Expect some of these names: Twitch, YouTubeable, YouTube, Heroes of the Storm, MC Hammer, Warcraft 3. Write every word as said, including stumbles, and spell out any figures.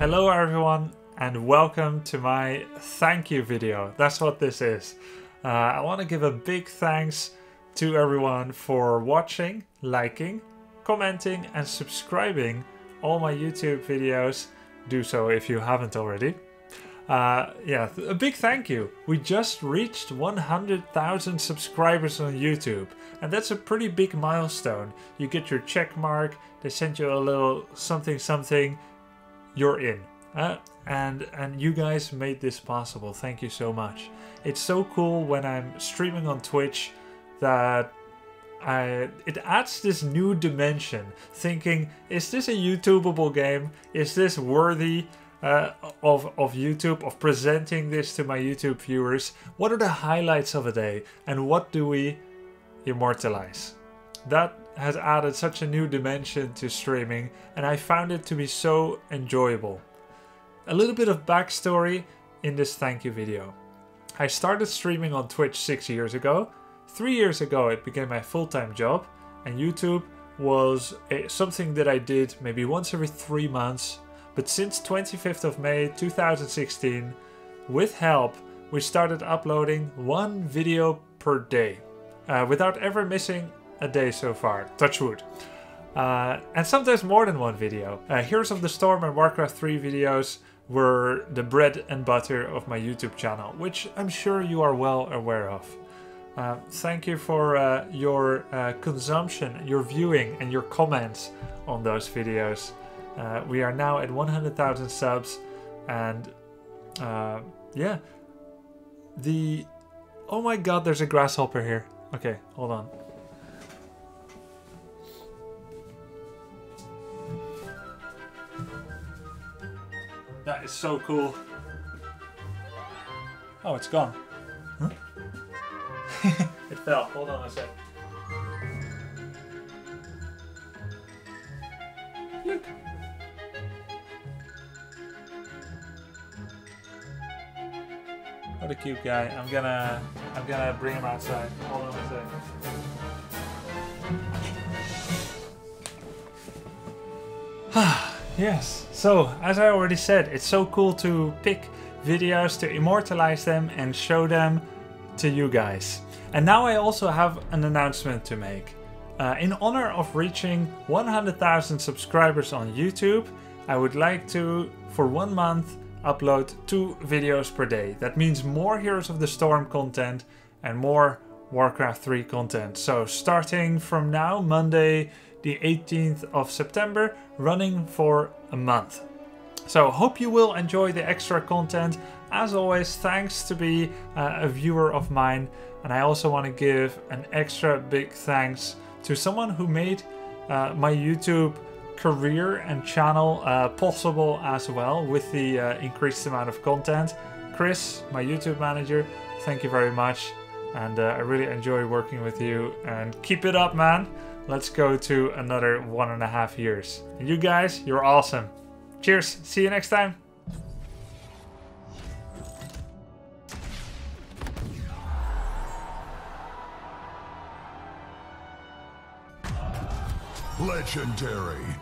Hello everyone and welcome to my thank you video. That's what this is. Uh, I want to give a big thanks to everyone for watching, liking, commenting and subscribing all my YouTube videos. Do so if you haven't already. Uh, yeah, a big thank you. We just reached one hundred thousand subscribers on YouTube and that's a pretty big milestone. You get your check mark, they send you a little something something. You're in, uh, and and you guys made this possible. Thank you so much. It's so cool when I'm streaming on Twitch that I it adds this new dimension. Thinking, is this a YouTubeable game? Is this worthy uh, of of YouTube? Of presenting this to my YouTube viewers? What are the highlights of a day, and what do we immortalize? That has added such a new dimension to streaming and I found it to be so enjoyable. A little bit of backstory in this thank you video. I started streaming on Twitch six years ago. Three years ago it became my full-time job and YouTube was a, something that I did maybe once every three months. But since twenty-fifth of May two thousand sixteen, with help, we started uploading one video per day uh, without ever missing a day so far, touch wood. Uh, and sometimes more than one video. Uh, Heroes of the Storm and Warcraft three videos were the bread and butter of my YouTube channel, which I'm sure you are well aware of. Uh, thank you for uh, your uh, consumption, your viewing and your comments on those videos. Uh, we are now at one hundred thousand subs and uh, yeah. The... Oh my god, there's a grasshopper here. Okay, hold on. That is so cool. Oh, it's gone. Huh? It fell. Hold on a sec. Look. What a cute guy. I'm gonna I'm gonna bring him outside. Hold on a sec. Yes, so as I already said, it's so cool to pick videos, to immortalize them and show them to you guys. And now I also have an announcement to make. Uh, in honor of reaching one hundred thousand subscribers on YouTube, I would like to, for one month, upload two videos per day. That means more Heroes of the Storm content and more Warcraft three content. So starting from now, Monday, the eighteenth of September, running for a month. So hope you will enjoy the extra content. As always, thanks to be uh, a viewer of mine. And I also want to give an extra big thanks to someone who made uh, my YouTube career and channel uh, possible as well with the uh, increased amount of content. Chris, my YouTube manager, thank you very much. And uh, I really enjoy working with you and keep it up, man. Let's go to another one and a half years. And you guys, you're awesome. Cheers. See you next time. Legendary.